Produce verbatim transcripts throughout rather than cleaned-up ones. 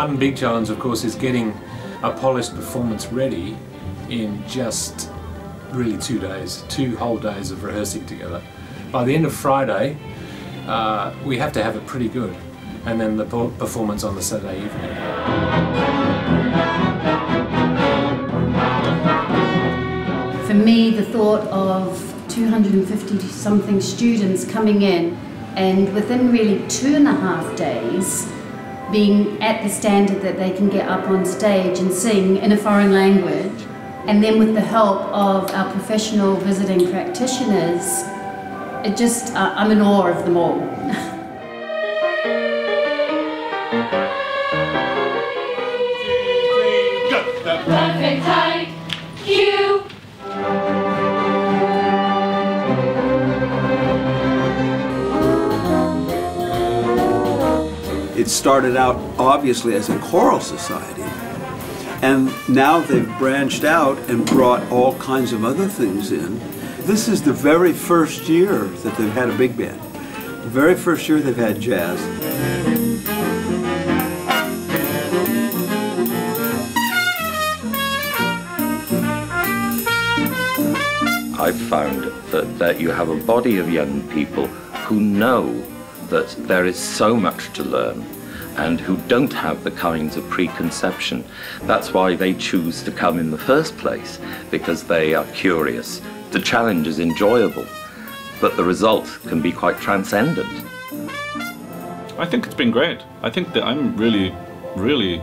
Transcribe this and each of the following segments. One big challenge, of course, is getting a polished performance ready in just really two days, two whole days of rehearsing together. By the end of Friday, uh, we have to have it pretty good, and then the performance on the Saturday evening. For me, the thought of two hundred fifty something students coming in and within really two and a half days being at the standard that they can get up on stage and sing in a foreign language, and then with the help of our professional visiting practitioners, it just, uh, I'm in awe of them all. The perfect height, you. It started out obviously as a choral society, and now they've branched out and brought all kinds of other things in. This is the very first year that they've had a big band. The very first year they've had jazz. I've found that, that you have a body of young people who know that there is so much to learn and who don't have the kinds of preconception. That's why they choose to come in the first place, because they are curious. The challenge is enjoyable, but the result can be quite transcendent. I think it's been great. I think that I'm really, really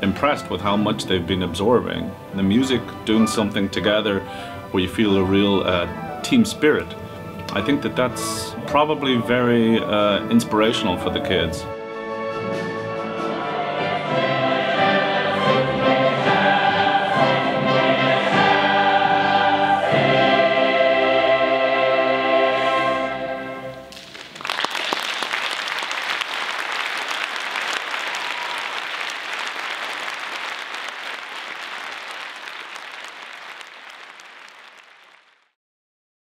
impressed with how much they've been absorbing. The music, doing something together where you feel a real uh, team spirit. I think that that's probably very uh, inspirational for the kids.